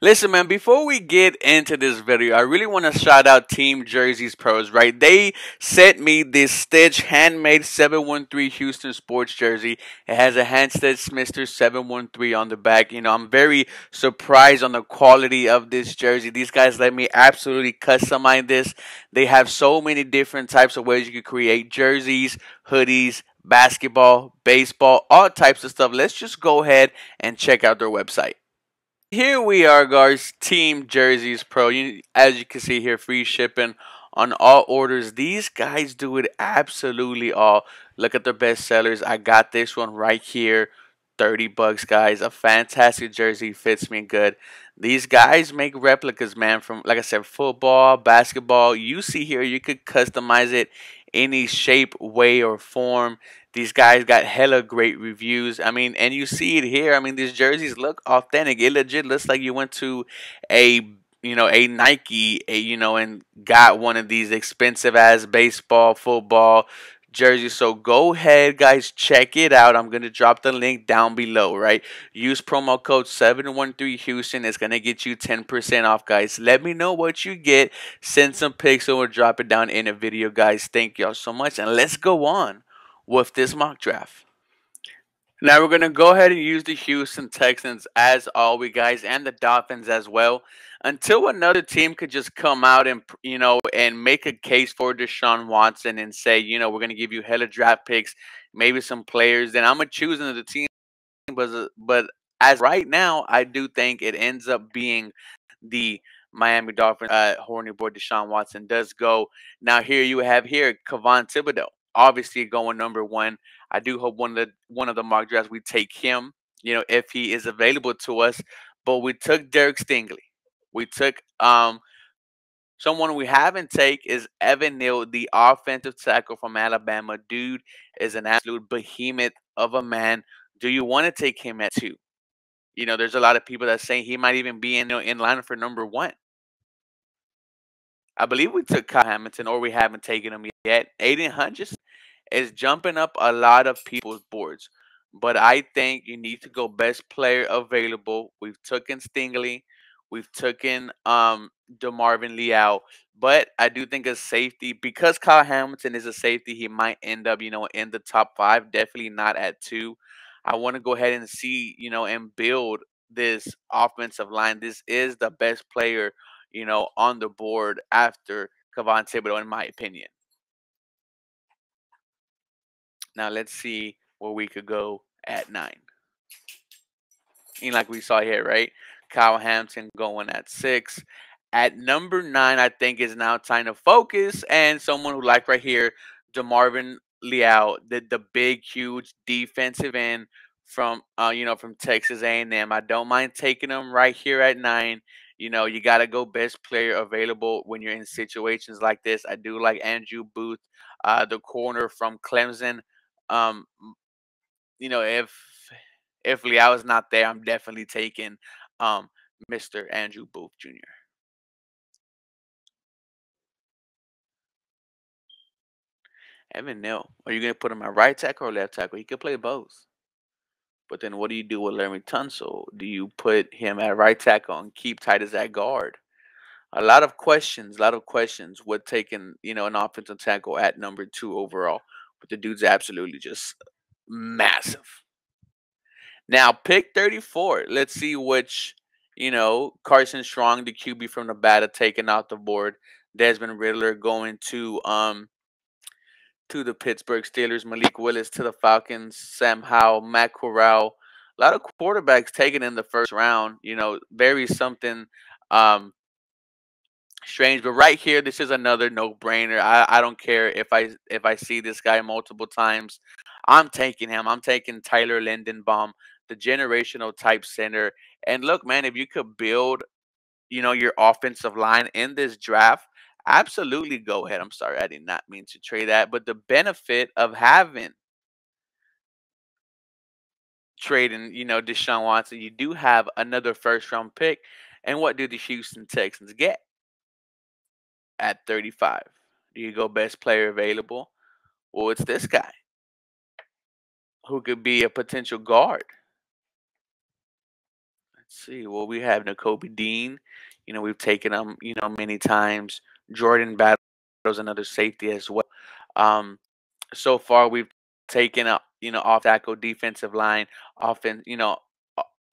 Listen, man, before we get into this video, I really want to shout out Team Jerseys Pros, right? They sent me this Stitch handmade 713 Houston sports jersey. It has a Handstead Smithster 713 on the back. You know, I'm very surprised on the quality of this jersey. These guys let me absolutely customize this. They have so many different types of ways you can create jerseys, hoodies, basketball, baseball, all types of stuff. Let's just go ahead and check out their website. Here we are, guys, Team Jerseys Pro. As you can see here, free shipping on all orders. These guys do it absolutely all. Look at their best sellers. I got this one right here. 30 bucks, guys. A fantastic jersey. Fits me good. These guys make replicas, man, from, like I said, football, basketball. You see here, you could customize it any shape, way, or form. These guys got hella great reviews. I mean, and you see it here. I mean, these jerseys look authentic. It legit looks like you went to a Nike, and got one of these expensive-ass baseball, football jerseys. So go ahead, guys, check it out. I'm going to drop the link down below, right? Use promo code 713Houston. It's going to get you 10% off, guys. Let me know what you get. Send some pics or we'll drop it down in a video, guys. Thank y'all so much. And let's go on with this mock draft. Now we're going to go ahead and use the Houston Texans as always, guys, and the Dolphins as well, until another team could just come out and, and make a case for Deshaun Watson and say, we're going to give you hella draft picks, maybe some players, then I'm going to choose another team. But as right now, I do think it ends up being the Miami Dolphins. Horny boy Deshaun Watson does go. Now here you have Kavon Thibodeau, obviously going number 1. I do hope one of the mock drafts we take him, if he is available to us. But we took Derek Stingley. We took someone we haven't take is Evan Neal, the offensive tackle from Alabama. Dude is an absolute behemoth of a man. Do you want to take him at 2? There's a lot of people that say he might even be in line for number 1. I believe we took Kyle Hamilton, or we haven't taken him yet. Aiden Hunt just is jumping up a lot of people's boards. But I think you need to go best player available. We've taken Stingley. We've taken DeMarvin Leal. But I do think a safety, because Kyle Hamilton is a safety, he might end up, in the top 5. Definitely not at 2. I want to go ahead and see, and build this offensive line. This is the best player, on the board after Kavon Thibodeau, in my opinion. Now let's see where we could go at 9. And like we saw here, right? Kyle Hamilton going at 6. At number 9, I think is now time to focus. And someone who, like right here, DeMarvin Leal, the big, huge defensive end from, from Texas A&M. I don't mind taking him right here at 9. You got to go best player available when you're in situations like this. I do like Andrew Booth, the corner from Clemson. If Leal is not there, I'm definitely taking Mr. Andrew Booth Jr. Evan Neal, are you going to put him at right tackle or left tackle? He could play both. But then what do you do with Laremy Tunsil? Do you put him at right tackle and keep Titus at guard? A lot of questions with taking, an offensive tackle at number 2 overall. But the dude's absolutely just massive. Now, pick 34. Let's see which, Carson Strong, the QB from Nevada, taken off the board. Desmond Ridder going to the Pittsburgh Steelers. Malik Willis to the Falcons. Sam Howell, Matt Corral. A lot of quarterbacks taken in the first round. Very something strange. But right here, this is another no-brainer. I don't care if I see this guy multiple times. I'm taking him. I'm taking Tyler Lindenbaum, the generational type center. And look, man, if you could build, your offensive line in this draft, absolutely go ahead. I'm sorry, I did not mean to trade that. But the benefit of having trading, Deshaun Watson, you do have another first-round pick. And what do the Houston Texans get? At 35. Do you go best player available? Well, it's this guy, who could be a potential guard. Let's see. Well, we have Nakobe Dean. You know, we've taken him, you know, many times. Jordan Battle is another safety as well. So far, we've taken up, you know, off tackle, defensive line, offense, you know,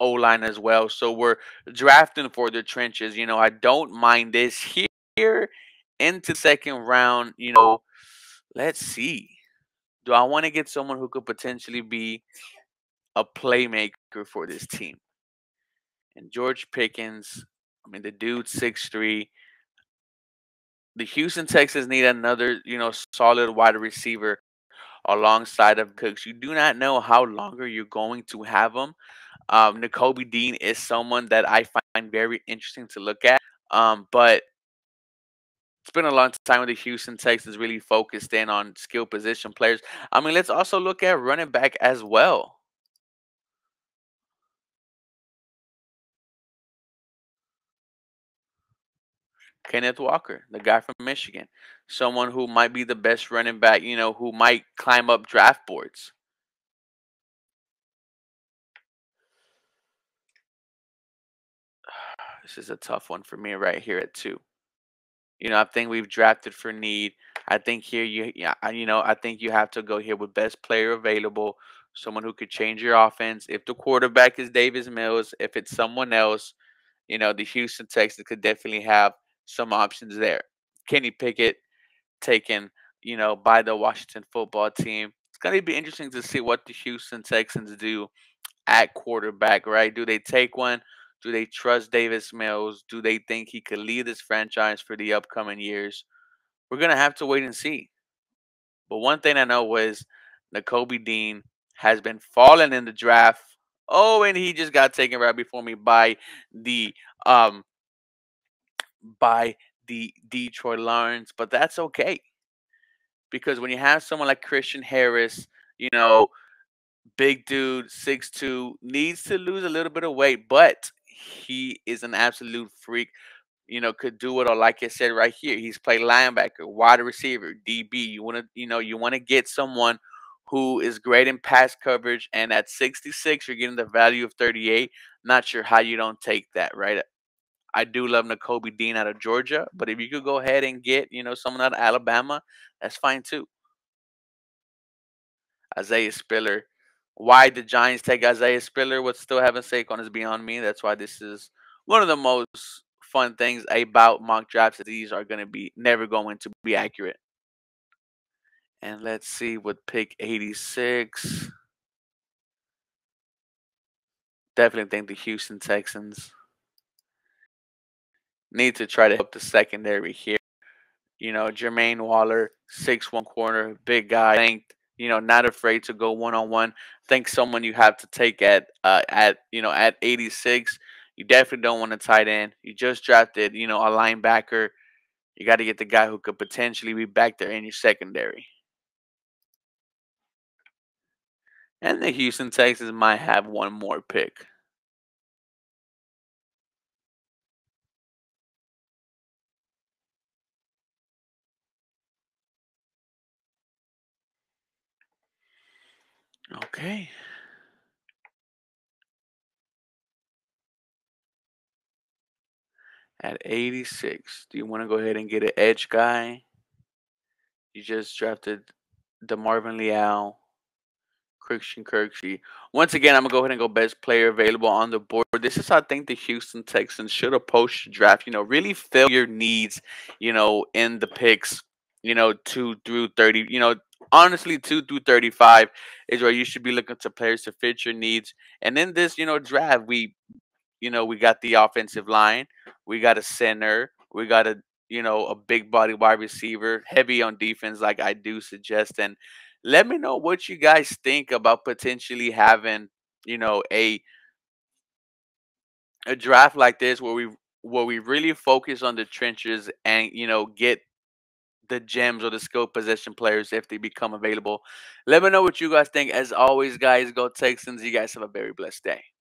O-line as well. So we're drafting for the trenches. You know, I don't mind this here into second round. You know, let's see. Do I want to get someone who could potentially be a playmaker for this team? And George Pickens, I mean, the dude 6'3". The Houston Texans need another, you know, solid wide receiver alongside of Cooks. You do not know how longer you're going to have them. Nakobe Dean is someone that I find very interesting to look at. But it's been a long time with the Houston Texans really focused in on skill position players. I mean, let's also look at running back as well. Kenneth Walker, the guy from Michigan, someone who might be the best running back, you know, who might climb up draft boards. This is a tough one for me right here at 2. You know, I think we've drafted for need. I think here I think you have to go here with best player available, someone who could change your offense. If the quarterback is Davis Mills, if it's someone else, you know, the Houston Texans could definitely have some options there. Kenny Pickett taken, you know, by the Washington football team. It's going to be interesting to see what the Houston Texans do at quarterback, right? Do they take one? Do they trust Davis Mills? Do they think he could lead this franchise for the upcoming years? We're going to have to wait and see. But one thing I know was Nakobe Dean has been falling in the draft. Oh, and he just got taken right before me by the Detroit Lions, but that's okay. Because when you have someone like Christian Harris, you know, big dude, 6'2", needs to lose a little bit of weight, but he is an absolute freak, you know, could do it all. Like I said right here, he's played linebacker, wide receiver, DB. You want to, you know, you want to get someone who is great in pass coverage, and at 66, you're getting the value of 38. Not sure how you don't take that, right? I do love Nakobe Dean out of Georgia, but if you could go ahead and get, you know, someone out of Alabama, that's fine too. Isaiah Spiller. Why the Giants take Isaiah Spiller with still having Saquon is beyond me. That's why this is one of the most fun things about mock drafts. These are going to be never going to be accurate. And let's see with pick 86. Definitely think the Houston Texans need to try to help the secondary here. You know, Jermaine Waller, 6'1" corner, big guy, length, you know, not afraid to go one-on-one. I think someone you have to take at 86. You definitely don't want a tight end. You just drafted, you know, a linebacker. You got to get the guy who could potentially be back there in your secondary. And the Houston Texans might have one more pick. Okay. At 86, do you want to go ahead and get an edge guy? You just drafted DeMarvin Leal, Christian Kirksey. Once again, I'm going to go ahead and go best player available on the board. This is how I think the Houston Texans should approach the draft. You know, really fill your needs, you know, in the picks, you know, 2 through 30, you know, honestly, 2 through 35 is where you should be looking to players to fit your needs. And in this, you know, draft, we got the offensive line. We got a center. We got a, you know, a big body wide receiver, heavy on defense like I do suggest. And let me know what you guys think about potentially having, you know, a draft like this where we really focus on the trenches and, you know, get the gems or the skill position players if they become available. Let me know what you guys think. As always, guys, go Texans. You guys have a very blessed day.